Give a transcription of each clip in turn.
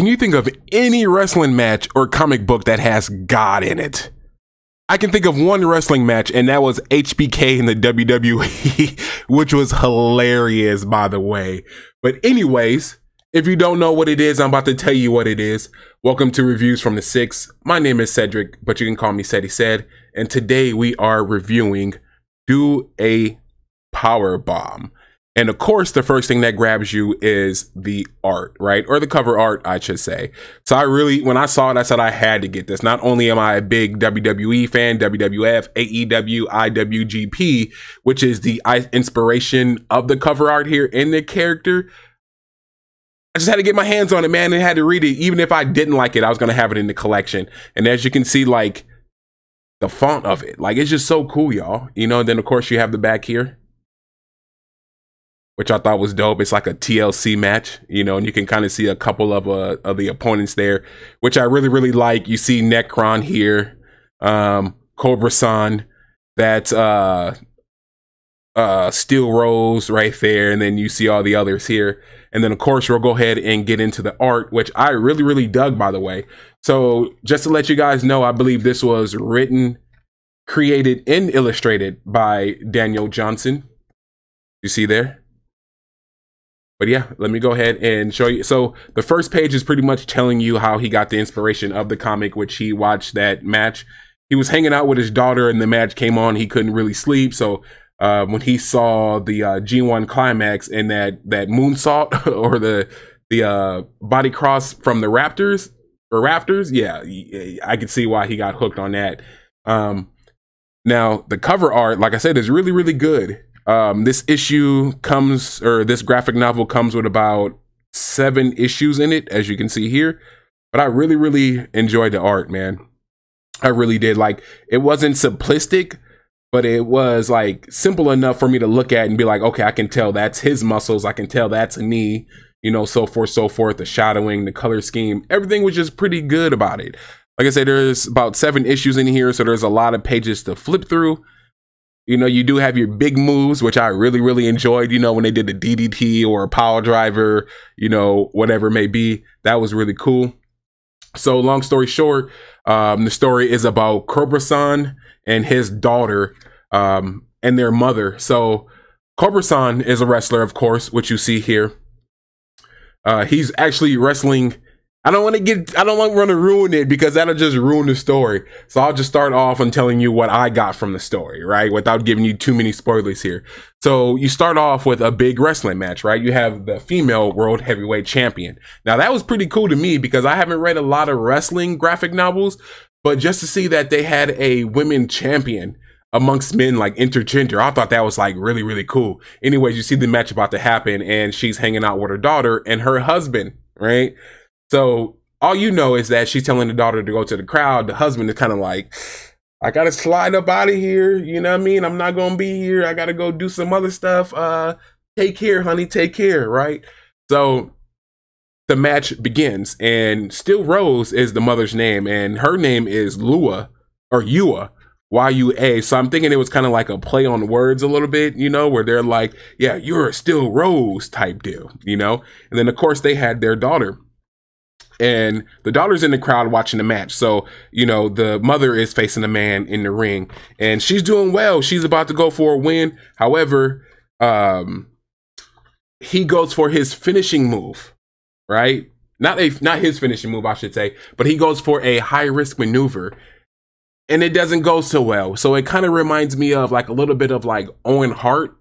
Can you think of any wrestling match or comic book that has God in it? I can think of one wrestling match, and that was HBK in the WWE, which was hilarious, by the way. But anyways, if you don't know what it is, I'm about to tell you what it is. Welcome to Reviews from the Six. My name is Cedric, but you can call me Ceddy Ced. And today we are reviewing Do A Powerbomb. And of course, the first thing that grabs you is the art, right? Or the cover art, I should say. So I really, when I saw it, I said I had to get this. Not only am I a big WWE fan, WWF, AEW, IWGP, which is the inspiration of the cover art here in the character, I just had to get my hands on it, man, and had to read it. Even if I didn't like it, I was going to have it in the collection. And as you can see, like, the font of it, like, it's just so cool, y'all. You know, and then, of course, you have the back here, which I thought was dope. It's like a TLC match, you know, and you can kind of see a couple of the opponents there, which I really, really like. You see Necron here, Cobrasun, that's Steel Rose right there, and then you see all the others here. And then, of course, we'll go ahead and get into the art, which I really, really dug, by the way. So just to let you guys know, I believe this was written, created, and illustrated by Daniel Johnson. You see there? But yeah, let me go ahead and show you. So the first page is pretty much telling you how he got the inspiration of the comic, which he watched that match. He was hanging out with his daughter and the match came on. He couldn't really sleep. So when he saw the G1 climax and that moonsault or the body cross from the Raptors or Rafters, yeah, I could see why he got hooked on that. Now, the cover art, like I said, is really, really good. This issue comes, or this graphic novel comes with about 7 issues in it, as you can see here. But I really, really enjoyed the art, man. I really did. Like, it wasn't simplistic, but it was like simple enough for me to look at and be like, okay, I can tell that's his muscles. I can tell that's a knee, you know, so forth, so forth. The shadowing, the color scheme, everything was just pretty good about it. Like I said, there's about 7 issues in here, so there's a lot of pages to flip through. You know, you do have your big moves, which I really, really enjoyed, you know, when they did the DDT or a power driver, you know, whatever it may be. That was really cool. So long story short, the story is about Cobrasun and his daughter and their mother. So Cobrasun is a wrestler, of course, which you see here. He's actually wrestling. I don't want to ruin it because that'll just ruin the story. So I'll just start off on telling you what I got from the story, right? Without giving you too many spoilers here. So you start off with a big wrestling match, right? You have the female world heavyweight champion. Now that was pretty cool to me because I haven't read a lot of wrestling graphic novels, but just to see that they had a women champion amongst men, like intergender, I thought that was like really, really cool. Anyways, you see the match about to happen and she's hanging out with her daughter and her husband, right? So all you know is that she's telling the daughter to go to the crowd. The husband is kind of like, I got to slide up out of here. You know what I mean? I'm not going to be here. I got to go do some other stuff. Take care, honey. Take care. Right. So the match begins and Steel Rose is the mother's name and her name is Lua or Yua. Y-U-A. So I'm thinking it was kind of like a play on words a little bit, you know, where they're like, yeah, you're a Steel Rose type deal, you know. And then, of course, they had their daughter. And the daughter's in the crowd watching the match. So, you know, the mother is facing the man in the ring and she's doing well. She's about to go for a win. However, he goes for his finishing move, right? Not his finishing move, I should say, but he goes for a high risk maneuver and it doesn't go so well. So it kind of reminds me of like a little bit of like Owen Hart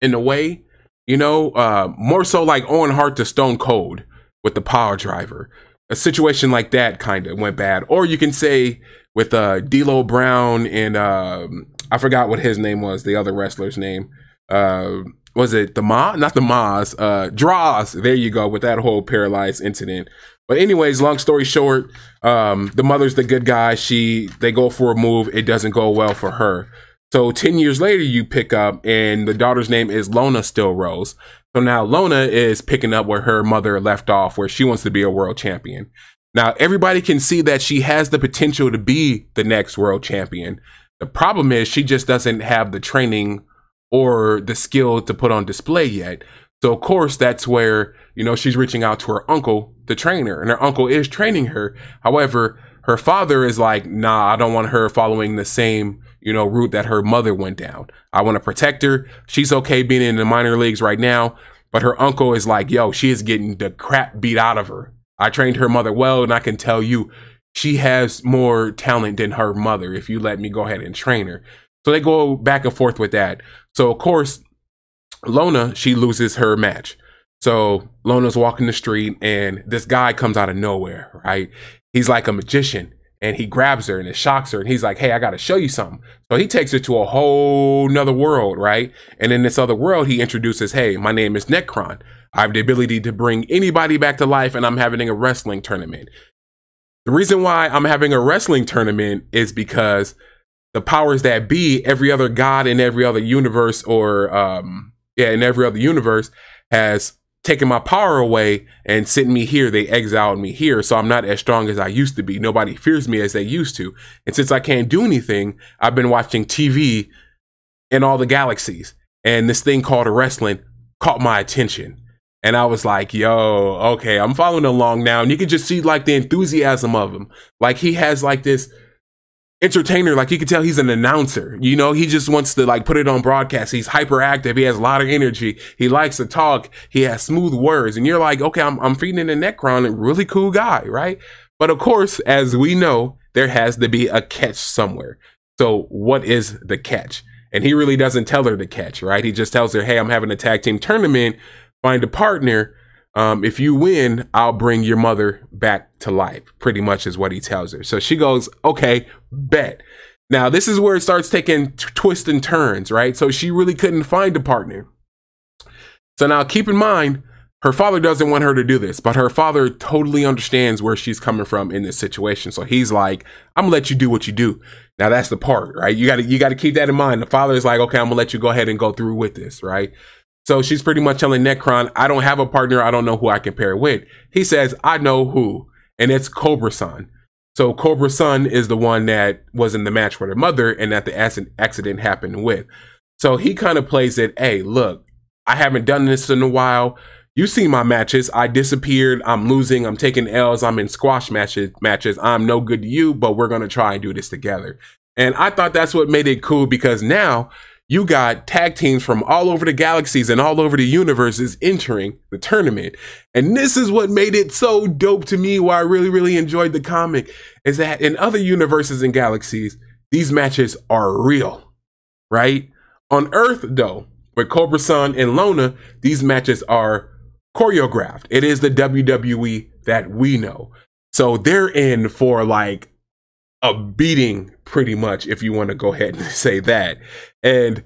in a way, you know, more so like Owen Hart to Stone Cold with the power driver. A situation like that kind of went bad. Or you can say with D'Lo Brown and I forgot what his name was, the other wrestler's name. Was it the Ma? Not the Ma's. Draws. There you go, with that whole paralyzed incident. But anyways, long story short, the mother's the good guy. They go for a move. It doesn't go well for her. So 10 years later, you pick up and the daughter's name is Lona Stillrose. So now Lona is picking up where her mother left off, where she wants to be a world champion. Now, everybody can see that she has the potential to be the next world champion. The problem is she just doesn't have the training or the skill to put on display yet. So, of course, that's where you know, she's reaching out to her uncle, the trainer, and her uncle is training her. However, her father is like, nah, I don't want her following the same, you know, route that her mother went down. I want to protect her. She's okay being in the minor leagues right now, but her uncle is like, yo, she is getting the crap beat out of her. I trained her mother well, and I can tell you, she has more talent than her mother if you let me go ahead and train her. So they go back and forth with that. So of course, Lona, she loses her match. So Lona's walking the street and this guy comes out of nowhere, right? He's like a magician and he grabs her and it shocks her. And he's like, hey, I got to show you something. So he takes her to a whole nother world, right? And in this other world, he introduces, hey, my name is Necron. I have the ability to bring anybody back to life and I'm having a wrestling tournament. The reason why I'm having a wrestling tournament is because the powers that be, every other god in every other universe or in every other universe has taken my power away and sent me here. They exiled me here. So I'm not as strong as I used to be. Nobody fears me as they used to. And since I can't do anything, I've been watching TV in all the galaxies. And this thing called wrestling caught my attention. And I was like, yo, okay, I'm following along now. And you can just see like the enthusiasm of him. Like he has like this entertainer, like you can tell he's an announcer, you know, he just wants to like put it on broadcast. He's hyperactive. He has a lot of energy. He likes to talk. He has smooth words. And you're like, okay, I'm feeding in the Necron, a really cool guy, right? But of course, as we know, there has to be a catch somewhere. So what is the catch? And he really doesn't tell her the catch, right? He just tells her, hey, I'm having a tag team tournament. Find a partner. If you win, I'll bring your mother back to life, pretty much is what he tells her. So she goes, okay, bet. Now, this is where it starts taking twists and turns, right? So she really couldn't find a partner. So now keep in mind, her father doesn't want her to do this, but her father totally understands where she's coming from in this situation. So he's like, I'm gonna let you do what you do. Now that's the part, right? You gotta keep that in mind. The father is like, okay, I'm gonna let you go ahead and go through with this, right? So she's pretty much telling Necron, I don't have a partner. I don't know who I can pair with. He says, I know who, and it's Cobrasun. So Cobrasun is the one that was in the match with her mother and that the accident happened with. So he kind of plays it, hey, look, I haven't done this in a while. You see my matches. I disappeared. I'm losing. I'm taking L's. I'm in squash matches. I'm no good to you, but we're going to try and do this together. And I thought that's what made it cool because now you got tag teams from all over the galaxies and all over the universes entering the tournament. And this is what made it so dope to me, why I really, really enjoyed the comic, is that in other universes and galaxies, these matches are real, right? On Earth, though, with Cobrasun and Lona, these matches are choreographed. It is the WWE that we know. So they're in for like a beating, pretty much, if you want to go ahead and say that. And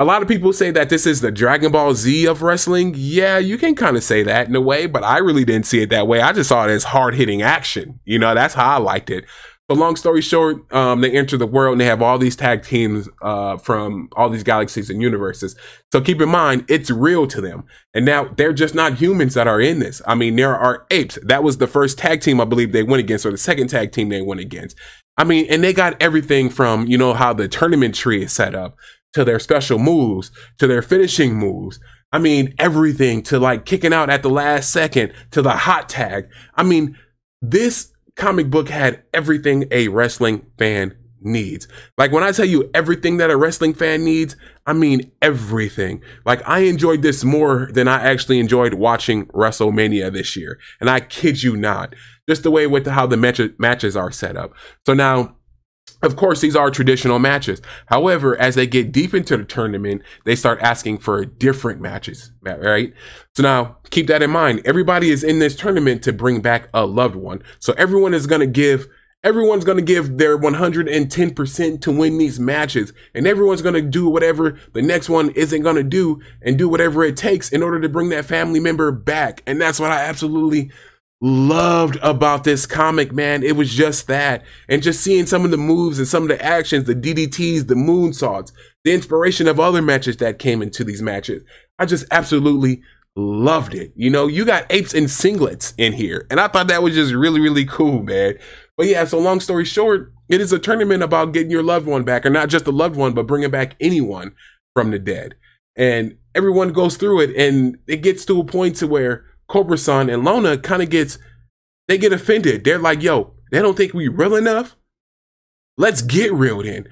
a lot of people say that this is the Dragon Ball Z of wrestling. Yeah, you can kind of say that in a way, but I really didn't see it that way. I just saw it as hard-hitting action. You know, that's how I liked it. But long story short, they enter the world and they have all these tag teams from all these galaxies and universes. So keep in mind, it's real to them. And now they're just not humans that are in this. I mean, there are apes. That was the first tag team I believe they went against, or the second tag team they went against. I mean, and they got everything from, you know, how the tournament tree is set up to their special moves, to their finishing moves. I mean, everything to like kicking out at the last second to the hot tag. I mean, this comic book had everything a wrestling fan needs. Like when I tell you everything that a wrestling fan needs, I mean everything. Like I enjoyed this more than I actually enjoyed watching WrestleMania this year. And I kid you not, just the way with how the matches are set up. So now, of course, these are traditional matches. However, as they get deep into the tournament, they start asking for different matches, right? So now keep that in mind. Everybody is in this tournament to bring back a loved one. So everyone's going to give their 110% to win these matches, and everyone's going to do whatever the next one isn't going to do and do whatever it takes in order to bring that family member back. And that's what I absolutely loved about this comic, man. It was just that, and just seeing some of the moves and some of the actions, the DDTs, the moonsaults, the inspiration of other matches that came into these matches. I just absolutely loved it. You know, you got apes in singlets in here, and I thought that was just really, really cool, man. But yeah, so long story short, it is a tournament about getting your loved one back, or not just a loved one, but bringing back anyone from the dead. And everyone goes through it, and it gets to a point to where Cobrasun and Lona kind of get offended. They're like, yo, they don't think we real enough. Let's get real then.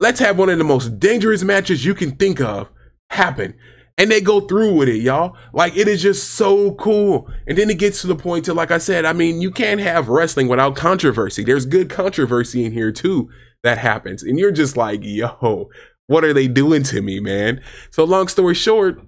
Let's have one of the most dangerous matches you can think of happen. And they go through with it, y'all. Like, it is just so cool. And then it gets to the point to, like I said, I mean, you can't have wrestling without controversy. There's good controversy in here too that happens. And you're just like, yo, what are they doing to me, man? So long story short,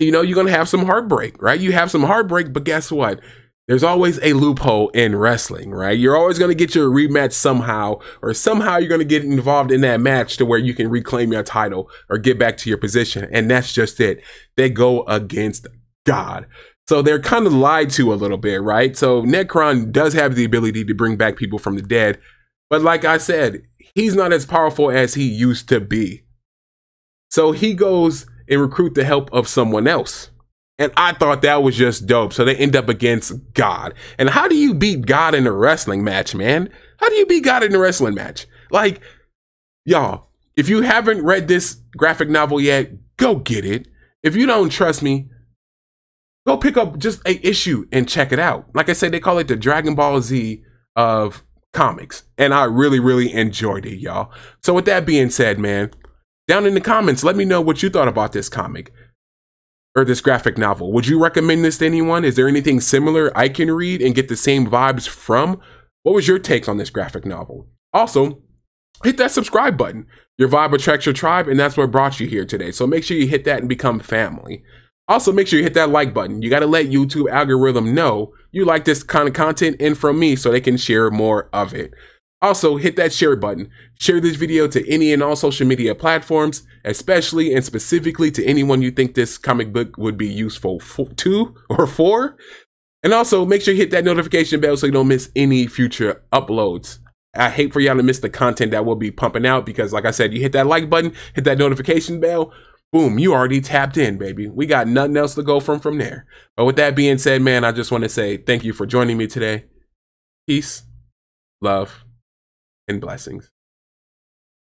you know, you're going to have some heartbreak, right? You have some heartbreak, but guess what? There's always a loophole in wrestling, right? You're always going to get your rematch somehow, or somehow you're going to get involved in that match to where you can reclaim your title or get back to your position. And that's just it. They go against God. So they're kind of lied to a little bit, right? So Necron does have the ability to bring back people from the dead. But like I said, he's not as powerful as he used to be. So he goes and recruits the help of someone else. And I thought that was just dope. So they end up against God. And how do you beat God in a wrestling match, man? How do you beat God in a wrestling match? Like, y'all, if you haven't read this graphic novel yet, go get it. If you don't trust me, go pick up just an issue and check it out. Like I said, they call it the Dragon Ball Z of comics. And I really, really enjoyed it, y'all. So with that being said, man, down in the comments, let me know what you thought about this comic. Or this graphic novel. Would you recommend this to anyone? Is there anything similar I can read and get the same vibes from? What was your take on this graphic novel? Also, hit that subscribe button. Your vibe attracts your tribe, and that's what brought you here today. So make sure you hit that and become family. Also, make sure you hit that like button. You got to let YouTube algorithm know you like this kind of content and from me so they can share more of it. Also, hit that share button. Share this video to any and all social media platforms, especially and specifically to anyone you think this comic book would be useful to or for. And also, make sure you hit that notification bell so you don't miss any future uploads. I hate for y'all to miss the content that we'll be pumping out because, like I said, you hit that like button, hit that notification bell, boom, you already tapped in, baby. We got nothing else to go from there. But with that being said, man, I just want to say thank you for joining me today. Peace, love, and blessings.